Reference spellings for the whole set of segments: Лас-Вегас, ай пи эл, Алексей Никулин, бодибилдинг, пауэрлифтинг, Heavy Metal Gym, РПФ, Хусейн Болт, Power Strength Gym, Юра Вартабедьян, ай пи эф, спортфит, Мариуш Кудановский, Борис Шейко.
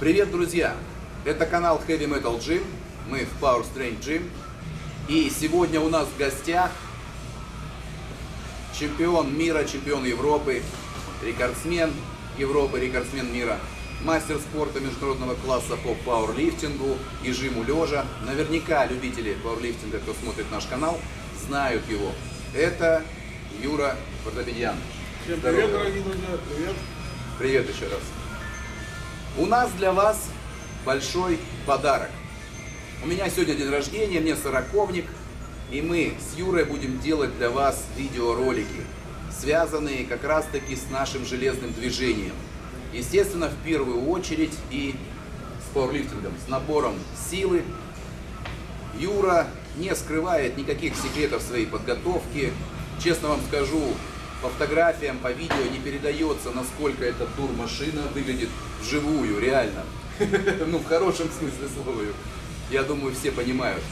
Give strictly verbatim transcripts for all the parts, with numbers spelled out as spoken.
Привет, друзья! Это канал Heavy Metal Gym, мы в Power Strength Gym. И сегодня у нас в гостях чемпион мира, чемпион Европы, рекордсмен Европы, рекордсмен мира, мастер спорта международного класса по пауэрлифтингу и жиму лежа. Наверняка любители пауэрлифтинга, кто смотрит наш канал, знают его. Это Юра Вартабедьян. Всем привет, дорогие друзья, привет. Привет еще раз. У нас для вас большой подарок. У меня сегодня день рождения, мне сороковник, и мы с Юрой будем делать для вас видеоролики, связанные как раз-таки с нашим железным движением. Естественно, в первую очередь и с пауэрлифтингом, с набором силы. Юра не скрывает никаких секретов своей подготовки. Честно вам скажу, по фотографиям, по видео не передается, насколько эта турмашина выглядит вживую, реально. Ну, в хорошем смысле слова. Я думаю, все понимают.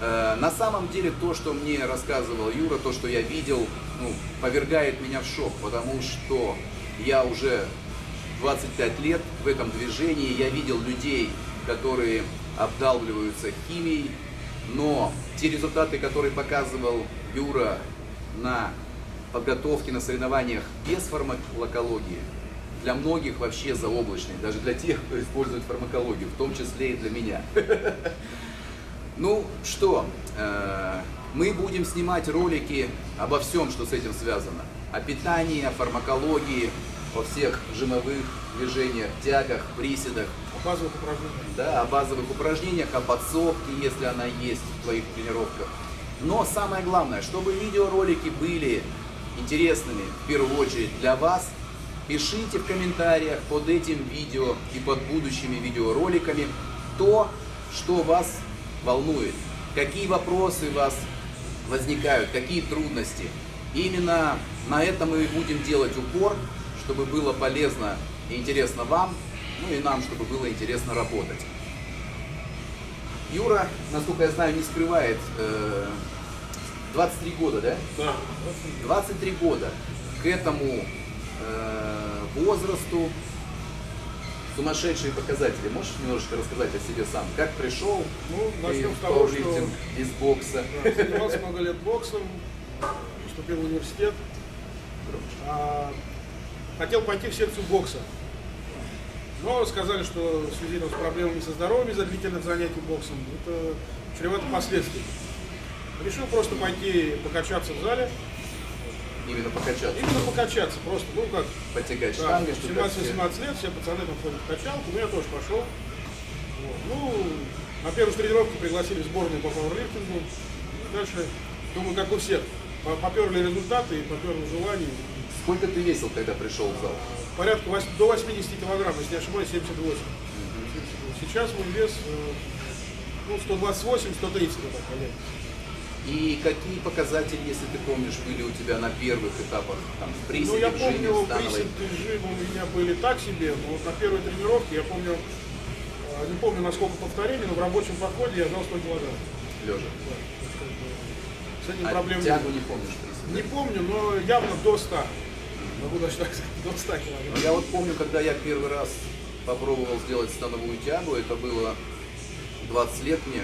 На самом деле, то, что мне рассказывал Юра, то, что я видел, ну, повергает меня в шок, потому что я уже двадцать пять лет в этом движении, я видел людей, которые обдалбливаются химией, но те результаты, которые показывал Юра на подготовке на соревнованиях без фармакологии, для многих вообще заоблачный, даже для тех, кто использует фармакологию, в том числе и для меня. Ну что, мы будем снимать ролики обо всем, что с этим связано. О питании, о фармакологии, о всех жимовых движениях, тягах, приседах. О базовых упражнениях. Да, о базовых упражнениях, о подсобке, если она есть в твоих тренировках. Но самое главное, чтобы видеоролики были интересными, в первую очередь для вас, пишите в комментариях под этим видео и под будущими видеороликами то, что вас волнует, какие вопросы у вас возникают, какие трудности. Именно на этом мы будем делать упор, чтобы было полезно и интересно вам, ну и нам, чтобы было интересно работать. Юра, насколько я знаю, не скрывает, э, двадцать три года, да? Да. двадцать три года. К этому э, возрасту сумасшедшие показатели. Можешь немножечко рассказать о себе сам? Как пришел? Ну, начнем с того, что... из бокса. Да, занимался много лет боксом, поступил в университет. А, хотел пойти в секцию бокса. Но сказали, что в связи с проблемами со здоровьем из-за длительных занятий боксом, это чревато последствий. Решил просто пойти покачаться в зале. Именно покачаться? Именно покачаться, просто, ну как. Потягать штанги, да, семнадцать-восемнадцать лет, все пацаны там ходят в качалку, но я тоже пошел. Вот. Ну, на первую тренировку пригласили в сборную по пауэрлифтингу. Дальше, думаю, как у всех, поперли результаты и поперло желание. Сколько ты весил, когда пришел в зал? Порядка восьми, до восьмидесяти килограмм, если не ошибаюсь, семьдесят восемь. Сейчас мой вес, ну, сто двадцать восемь — сто тридцать. И какие показатели, если ты помнишь, были у тебя на первых этапах? Там, присед, ну, я помню, присед и жим у меня были так себе, но вот на первой тренировке я помню, не помню, на сколько повторений, но в рабочем подходе я взял сто килограмм. Лежа? Да. С этим а проблем тягу нет. Не помнишь? Присед, не да? помню, но явно до ста. Могу даже так сказать, до ста килограмм. Я вот помню, когда я первый раз попробовал сделать становую тягу, это было двадцать лет мне,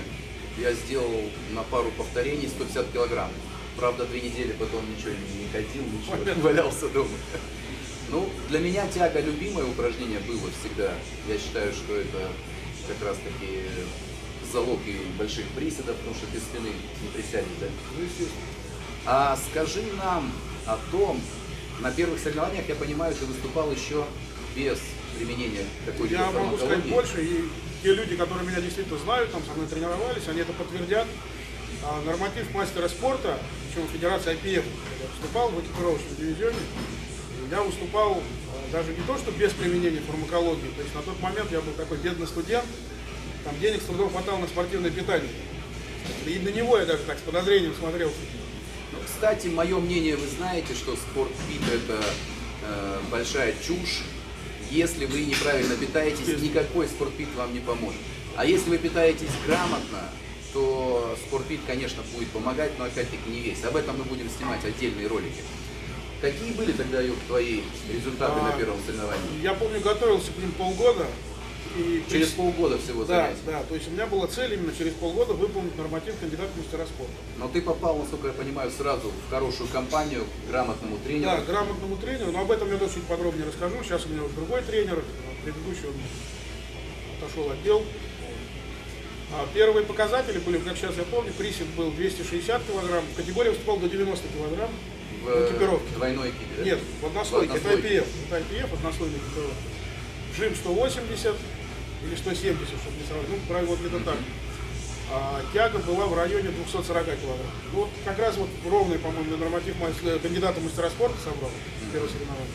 я сделал на пару повторений сто пятьдесят килограмм. Правда, две недели потом ничего не ходил, ничего, Понятно. Валялся дома. Ну, для меня тяга любимое упражнение было всегда. Я считаю, что это как раз таки залог и больших приседов, потому что без спины не присядешь, да? А скажи нам о том, на первых соревнованиях, я понимаю, ты выступал еще без применения такой Я могу сказать больше, и те люди, которые меня действительно знают, там со мной тренировались, они это подтвердят. А норматив мастера спорта, причем федерация ай пи эф, я выступал в экипировочном дивизионе, я выступал даже не то, что без применения фармакологии, то есть на тот момент я был такой бедный студент, там денег с трудом хватало на спортивное питание. И на него я даже так с подозрением смотрел. Кстати, мое мнение, вы знаете, что спортфит – это э, большая чушь. Если вы неправильно питаетесь, никакой спортфит вам не поможет. А если вы питаетесь грамотно, то спортфит, конечно, будет помогать, но опять-таки не весь. Об этом мы будем снимать отдельные ролики. Какие были тогда, Юр, твои результаты а, на первом соревновании? Я помню, готовился к ним полгода. И через при... полгода всего да, занятий. Да, то есть у меня была цель именно через полгода выполнить норматив кандидата в мастера спорта. Но ты попал, насколько я понимаю, сразу в хорошую компанию, к грамотному тренеру. Да, к грамотному тренеру, но об этом я чуть подробнее расскажу. Сейчас у меня уже другой тренер, предыдущий он отошел от дел. Первые показатели были, как сейчас я помню, присед был двести шестьдесят килограмм, в категории выступал до девяноста килограмм в экипировке. Двойной экипировке? Нет, в однослойке, в однослойке. Это ай пи эф, это ай пи эф, однослойная экипировка. Жим сто восемьдесят или сто семьдесят, чтобы не сравнивать, ну, правильно, вот это так. А тяга была в районе двухсот сорока килограмм. Вот как раз вот ровный, по-моему, норматив кандидата в мастера спорта собрал, первое соревнование.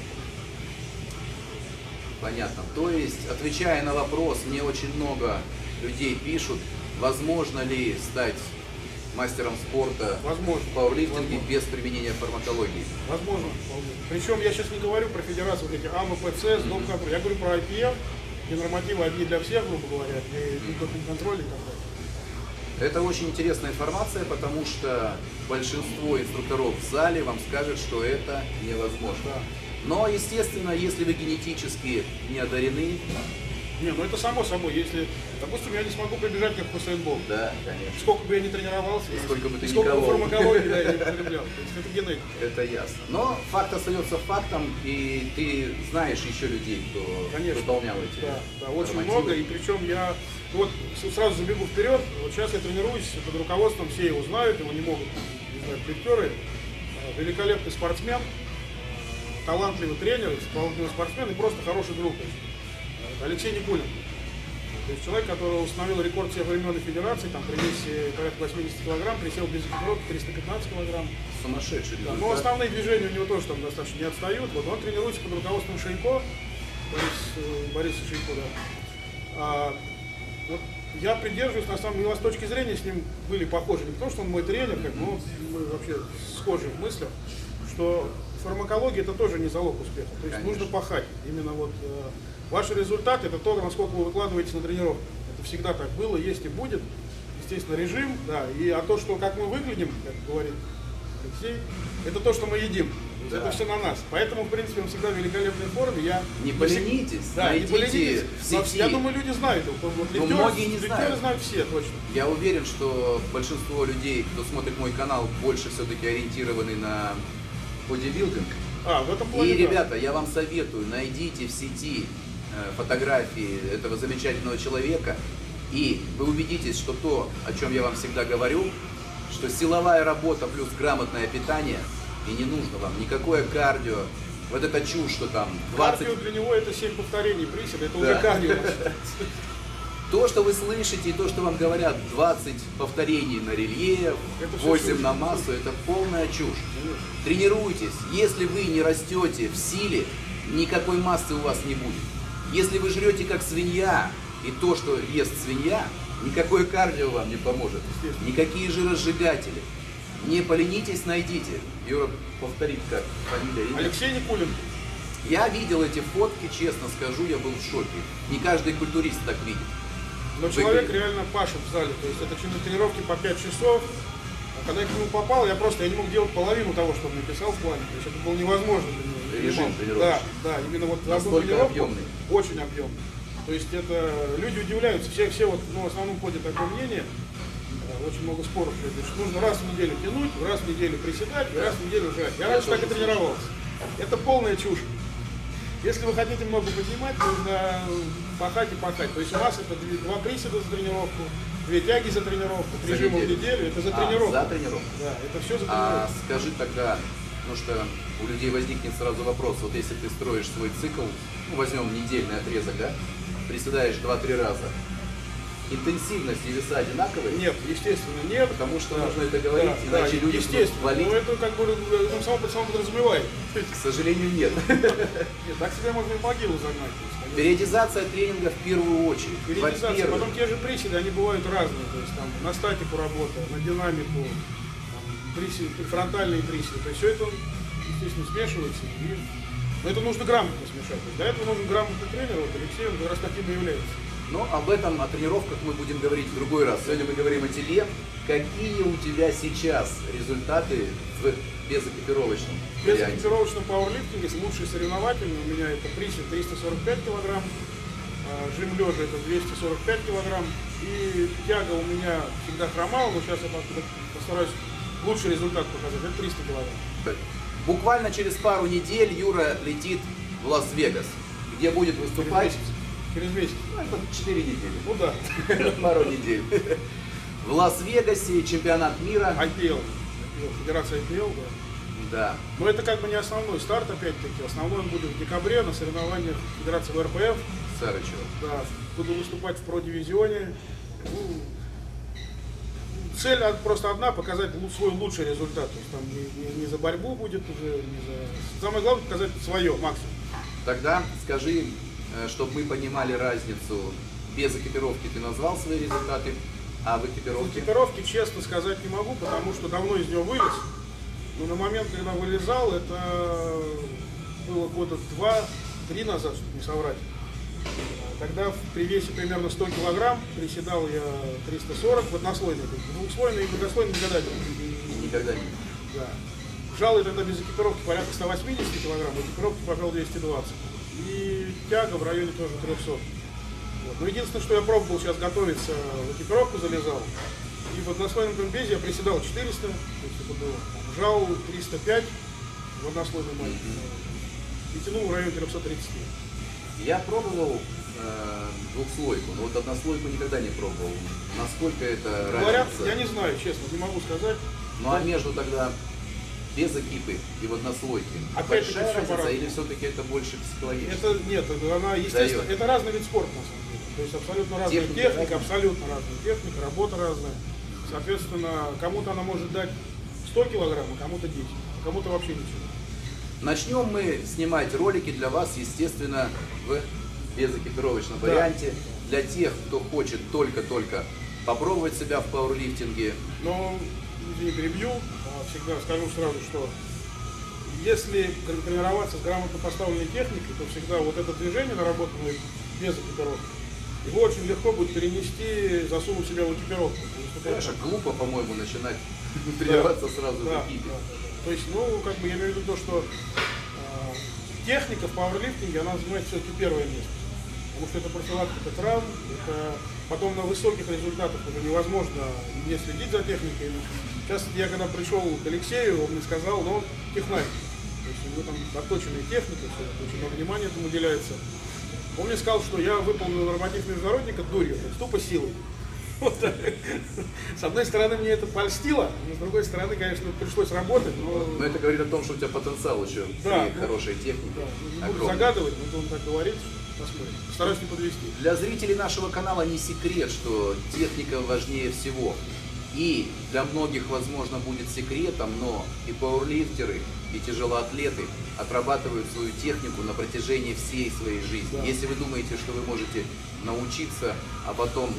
Понятно. То есть, отвечая на вопрос, мне очень много людей пишут, возможно ли стать мастером спорта возможно, в пауэрлифтинге возможно. без применения фармакологии? Возможно. Причем я сейчас не говорю про федерацию, вот эти АМПЦ, mm -hmm. я говорю про ай пи эф, и нормативы одни для всех, грубо говоря, и контроль и так далее. Это очень интересная информация, потому что большинство инструкторов в зале вам скажет, что это невозможно. Да. Но, естественно, если вы генетически не одарены... Не, ну это само собой, если, допустим, я не смогу прибежать как Хусейн Болт. Да, конечно. Сколько бы я ни тренировался, и сколько бы ты ни колол. Сколько бы фармакологии да, я не потреблял. То есть это генетика. Это ясно. Но факт остается фактом, и ты знаешь еще людей, кто конечно, выполнял эти да, да, очень нормативы. Много, и причем я вот сразу забегу вперед, вот сейчас я тренируюсь под руководством, все его знают, его не могут, не знаю, плетеры, великолепный спортсмен, талантливый тренер, талантливый спортсмен и просто хороший друг. Алексей Никулин, то есть человек, который установил рекорд всех времен федерации, там при весе порядка восьмидесяти килограмм, присел без экипировки триста пятнадцать килограмм. Сумасшедший. Да, но основные движения у него тоже там достаточно не отстают. Вот он тренируется под руководством Шейко, Борис, Бориса Шейко, да. А, вот я придерживаюсь, на самом деле, у нас с точки зрения с ним были похожи, не потому что он мой тренер, как, но мы вообще схожи в мыслях, что фармакология это тоже не залог успеха, то есть Конечно. нужно пахать именно вот. Ваши результаты – это то, насколько вы выкладываетесь на тренировку. Это всегда так было, есть и будет. Естественно, режим, да. И а то, что как мы выглядим, как говорит Алексей, это то, что мы едим. Да. Это все на нас. Поэтому, в принципе, он всегда в великолепной форме. Я не поленитесь, да, не поленитесь. Я думаю, люди знают. Вот лифтеры, многие не знают. знают все, точно. Я уверен, что большинство людей, кто смотрит мой канал, больше все-таки ориентированы на бодибилдинг. А, в этом плане, и, да. ребята, я вам советую, найдите в сети фотографии этого замечательного человека, и вы убедитесь, что то, о чем я вам всегда говорю, что силовая работа плюс грамотное питание, и не нужно вам никакое кардио, вот это чушь, что там двадцать... Кардио для него это семь повторений приседа, это да. уже кардио. То, что вы слышите, и то, что вам говорят, двадцать повторений на рельеф, восемь на массу, это полная чушь. Тренируйтесь, если вы не растете в силе, никакой массы у вас не будет. Если вы жрете как свинья, и то, что ест свинья, никакое кардио вам не поможет. Никакие жиросжигатели. Не поленитесь, найдите. Юра повторит, как фамилия. Имя. Алексей Никулин. Я видел эти фотки, честно скажу, я был в шоке. Не каждый культурист так видит. Но Выглядит. человек реально пашет в зале. То есть это тренировки по пять часов. А когда я к нему попал, я просто я не мог делать половину того, что он написал в плане. То есть это было невозможно для меня. Режим тренировки. Да, да, именно вот настолько объемный. Очень объемный. То есть это люди удивляются, все, все вот, ну, в основном ходит такое мнение, очень много споров, что нужно раз в неделю тянуть, раз в неделю приседать, да. раз в неделю жать. Я, я раньше так и тренировался. Это полная чушь. Если вы хотите много поднимать, нужно пахать и пахать. То есть у вас это два приседа за тренировку, две тяги за тренировку, три жима в неделю, это за а, тренировку. За тренировку. Да, это все за тренировку. А, скажи тогда. Потому что у людей возникнет сразу вопрос, вот если ты строишь свой цикл, ну, возьмем недельный отрезок, да, приседаешь два-три раза, интенсивность и веса одинаковые? Нет, естественно, нет. Потому что да, нужно это говорить, да, иначе да, люди естественно, валить. Ну это как бы ну, само, само подразумевает. К сожалению, нет. Нет, так себя можно и в могилу загнать. Периодизация тренинга в первую очередь. Периодизация, потом те же приседы, они бывают разные, то есть там на статику работа, на динамику. Приседы, фронтальные приседы, то есть все это, естественно, смешивается, и... но это нужно грамотно смешать, для этого нужен грамотный тренер, вот Алексей, он раз таким и является. Но об этом, о тренировках мы будем говорить в другой раз, сегодня мы говорим о теле. Какие у тебя сейчас результаты в безэкипировочном? В безэкипировочном пауэрлифтинге лучший соревнователь у меня это присед триста сорок пять килограмм, жим лежа это двести сорок пять килограмм, и тяга у меня всегда хромала, но сейчас я постараюсь лучший результат показать, это триста килограмм. Буквально через пару недель Юра летит в Лас-Вегас, где будет выступать... Через месяц. Через месяц. Ну, это четыре недели. Ну да. Пару недель. В Лас-Вегасе чемпионат мира. ай пи эл. Федерация ай пи эл, да. Да. Но это как бы не основной старт, опять-таки. Основной он будет в декабре на соревнованиях Федерации эр пэ эф. Сарычева. Да. Буду выступать в продивизионе. Цель просто одна, показать свой лучший результат. То есть там не, не, не за борьбу будет уже, не за... Самое главное показать свое, максимум. Тогда скажи, чтобы мы понимали разницу. Без экипировки ты назвал свои результаты, а в экипировке? В экипировке, честно сказать, не могу, потому что давно из нее вылез. Но на момент, когда вылезал, это было года два-три назад, чтобы не соврать. Тогда при весе примерно сто килограмм, приседал я триста сорок в однослойной, двухслойной и многослойной никогда не. Никогда не. Да. Жал я тогда без экипировки порядка ста восьмидесяти килограмм, экипировки пожал двести двадцать. И тяга в районе тоже трёхсот. Вот. Но единственное, что я пробовал сейчас готовиться, в экипировку залезал. И в однослойном комбезе я приседал четыреста, то есть это было. Жал триста пять в однослойном майке. И тянул в районе трёхсот тридцати. Я пробовал э, двухслойку, но вот однослойку никогда не пробовал. Насколько это говорят, разница? Я не знаю, честно, не могу сказать. Ну да. А между тогда без экипы и в однослойке большая разница все или все-таки это больше психологически? Это, нет, она, естественно, дает. Это разный вид спорта на самом деле. То есть абсолютно разная техника, техника абсолютно разная техника, работа разная. Соответственно, кому-то она может дать сто килограмм, а кому-то десять, а кому-то вообще ничего. Начнем мы снимать ролики для вас, естественно, в безэкипировочном да. варианте. Для тех, кто хочет только-только попробовать себя в пауэрлифтинге. Но не перебью, всегда скажу сразу, что если тренироваться с грамотно поставленной техникой, то всегда вот это движение, наработанное без экипировки, его очень легко будет перенести, засунуть себя в экипировку. Конечно, глупо, по-моему, начинать тренироваться сразу в экипе. То есть, ну, как бы я имею в виду то, что э, техника в пауэрлифтинге, она занимает все-таки первое место. Потому что это профилактика травм, это потом на высоких результатах уже невозможно не следить за техникой. Сейчас я когда пришел к Алексею, он мне сказал, но он технарь. То есть у него там отточенная техника, все, очень много внимания этому уделяется. Он мне сказал, что я выполнил норматив международника дурью, то есть тупо силой. Вот. С одной стороны, мне это польстило, но с другой стороны, конечно, пришлось работать. Но, но это говорит о том, что у тебя потенциал еще да, и ну, хорошая техника. Да. Не буду загадывать, но он так говорит, посмотрим. Постараюсь не подвести. Для зрителей нашего канала не секрет, что техника важнее всего. И для многих, возможно, будет секретом, но и пауэрлифтеры, и тяжелоатлеты отрабатывают свою технику на протяжении всей своей жизни. Да. Если вы думаете, что вы можете научиться, а потом...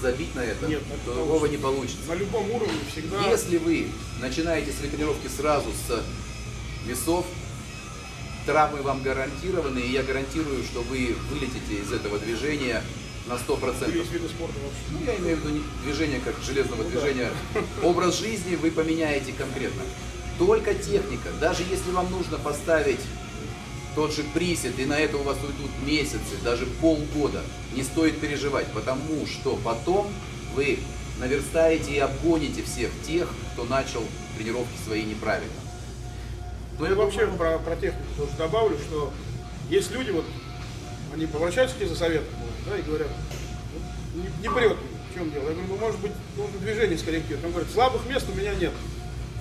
забить на это, нет, то другого не получится. На любом уровне всегда. Если вы начинаете свои тренировки сразу с весов, травмы вам гарантированы, и я гарантирую, что вы вылетите из этого движения на сто процентов. Есть виды спорта вообще. Ну, я имею в виду движение как железного ну, движения. Да. Образ жизни вы поменяете конкретно. Только техника. Даже если вам нужно поставить тот же присед, и на это у вас уйдут месяцы, даже полгода, не стоит переживать, потому что потом вы наверстаете и обгоните всех тех, кто начал тренировки свои неправильно. Ну я вообще про, про технику тоже добавлю, что есть люди, вот они обращаются к тебе за советом, да, и говорят, не, не прет, в чем дело. Я говорю, ну может быть, нужно движение скорректировать. Он говорит, слабых мест у меня нет.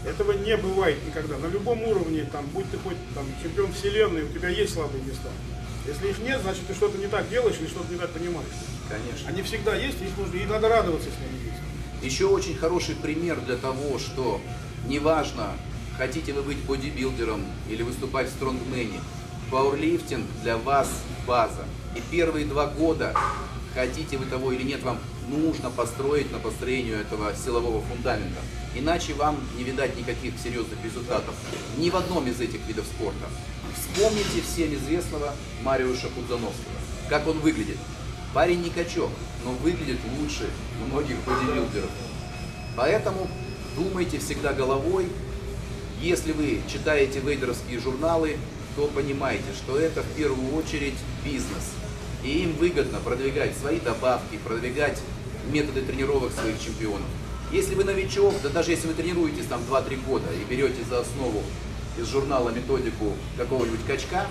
Этого не бывает никогда. На любом уровне, там, будь ты хоть там, чемпион вселенной, у тебя есть слабые места. Если их нет, значит ты что-то не так делаешь или что-то не так понимаешь. Конечно. Они всегда есть, их нужно, и надо радоваться, если они есть. Еще очень хороший пример для того, что неважно, хотите вы быть бодибилдером или выступать в стронгмене, пауэрлифтинг для вас база. И первые два года, хотите вы того или нет, вам нужно построить на построению этого силового фундамента. Иначе вам не видать никаких серьезных результатов ни в одном из этих видов спорта. Вспомните всем известного Мариуша Кудановского. Как он выглядит? Парень не качок, но выглядит лучше многих бодибилдеров. Поэтому думайте всегда головой. Если вы читаете вейдеровские журналы, то понимаете, что это в первую очередь бизнес. И им выгодно продвигать свои добавки, продвигать методы тренировок своих чемпионов. Если вы новичок, да даже если вы тренируетесь там два-три года и берете за основу из журнала методику какого-нибудь качка,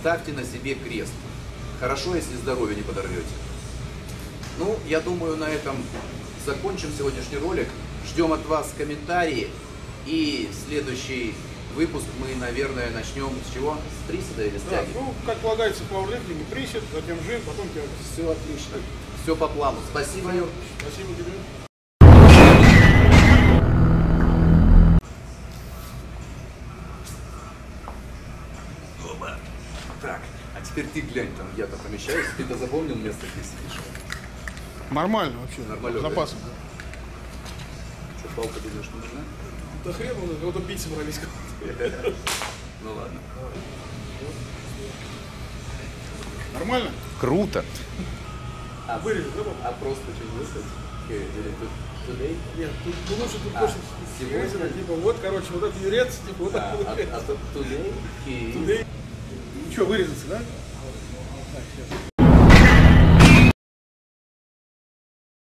ставьте на себе крест. Хорошо, если здоровье не подорвете. Ну, я думаю, на этом закончим сегодняшний ролик. Ждем от вас комментарии. И следующий выпуск мы, наверное, начнем с чего? С приседа или с тяги? Да, ну, как полагается, пауэрлифтинг, присед, затем жим, потом тяга. Все отлично. Все по плану. Спасибо, Юр. Спасибо тебе. Оба. Так, а теперь ты глянь, там я-то помещаюсь. Ты-то запомнил место, где сидишь? Нормально вообще. Нормально. Запасом. Что, палка, думаешь, нужна? Да хрен, мы кого-то бить собрались. Ну ладно. Нормально? Круто. А вырежу, а просто что-нибудь высадить? Нет, тут лучше, тут больше сегодня, типа, вот, короче, вот этот юрец, типа, вот так. А тут тудей? Тудей. Ничего, вырезаться, да?